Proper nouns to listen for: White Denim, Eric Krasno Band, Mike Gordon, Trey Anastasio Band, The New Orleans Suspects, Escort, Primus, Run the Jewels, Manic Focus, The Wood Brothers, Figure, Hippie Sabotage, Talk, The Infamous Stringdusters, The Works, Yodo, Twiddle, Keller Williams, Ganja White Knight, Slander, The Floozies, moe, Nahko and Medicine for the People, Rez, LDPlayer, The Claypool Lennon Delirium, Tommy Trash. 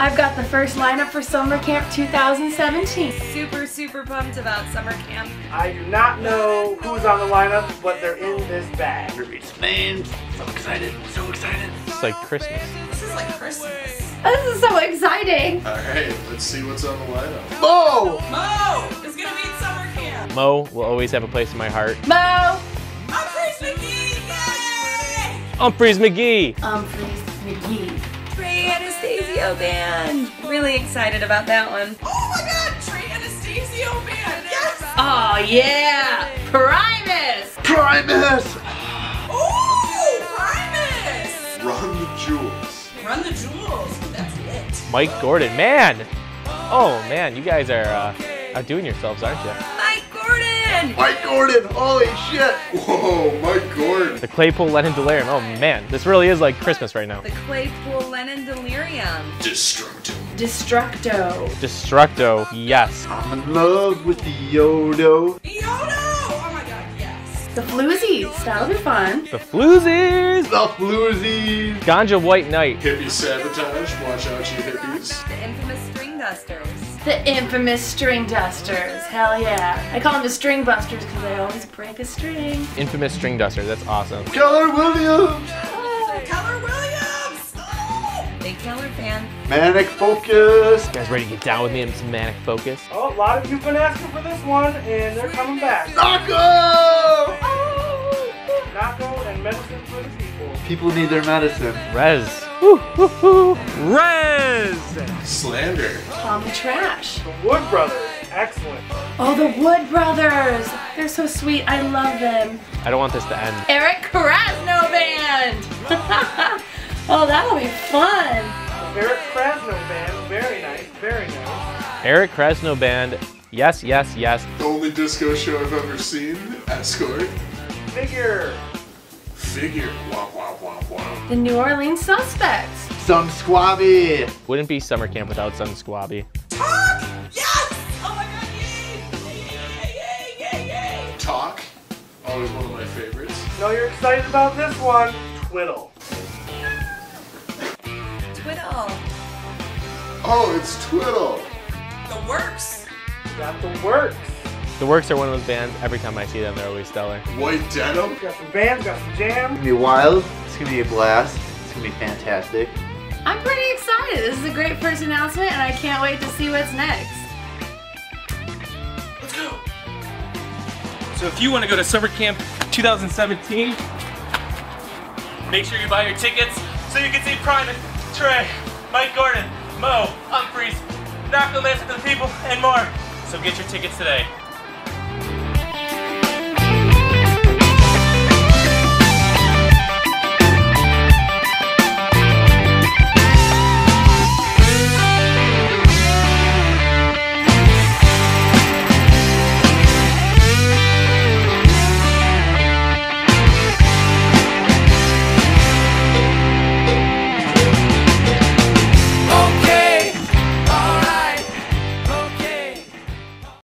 I've got the first lineup for Summer Camp 2017. Super, super pumped about Summer Camp. I do not know who's on the lineup, but they're in this bag. It's named. So excited, so excited. It's like Christmas. This is like Christmas. This is so exciting! Alright, let's see what's on the lineup. Moe! Moe is gonna be in Summer Camp! Moe will always have a place in my heart. Moe! Umphrey's McGee! Yay! Umphrey's McGee! Umphrey's McGee. Trey Anastasio Band! Really excited about that one. Oh my god! Trey Anastasio Band! Yes! Oh yeah! Primus! Primus! Ooh! Primus! Run the Jewels. Run the Jewels! Mike Gordon, man! Oh man, you guys are outdoing yourselves, aren't you? Mike Gordon! Mike Gordon, holy shit! Whoa, Mike Gordon! The Claypool Lennon Delirium, oh man, this really is like Christmas right now. The Claypool Lennon Delirium. Destructo. Destructo. Destructo, yes. I'm in love with the Yodo. Yodo! The Floozies, that'll be fun. The Floozies! The Floozies! Ganja White Knight. Hippie Sabotage, watch out you hippies. The Infamous Stringdusters. The Infamous Stringdusters, hell yeah. I call them the Stringbusters because they always break a string. Infamous Stringdusters, that's awesome. Keller Williams! Oh, Keller Williams! Oh! Big Keller fan. Manic Focus! You guys ready to get down with me and some Manic Focus? Oh, a lot of you've been asking for this one and they're coming back. Nahko! Nahko and Medicine for the People. People need their medicine. Rez. Woo, woo, woo. Rez! Slander. Tommy Trash. The Wood Brothers. Excellent. Oh, the Wood Brothers. They're so sweet. I love them. I don't want this to end. Eric Krasno Band. Oh, that'll be fun. Eric Krasno Band. Very nice. Very nice. Eric Krasno Band. Yes, yes, yes. The only disco show I've ever seen. Escort. Figure. Figure. Wah, wah, wah, wah. The New Orleans Suspects. Some Squabby. Wouldn't be summer camp without some Squabby. Talk! Yes! Oh my god, yay! Yay, yay, yay, yay! Talk. Always one of my favorites. No, you're excited about this one. Twiddle. Twiddle. Oh, it's Twiddle. The Works. You got The Works. The Works are one of those bands, every time I see them, they're always stellar. White Denim. Got some bands, got some jams. It's gonna be wild, it's gonna be a blast, it's gonna be fantastic. I'm pretty excited. This is a great first announcement and I can't wait to see what's next. Let's go. So if you wanna go to Summer Camp 2017, make sure you buy your tickets so you can see Primus, Trey, Mike Gordon, Moe, Umphrey's, Nahko and Medicine for the People, and more. So get your tickets today.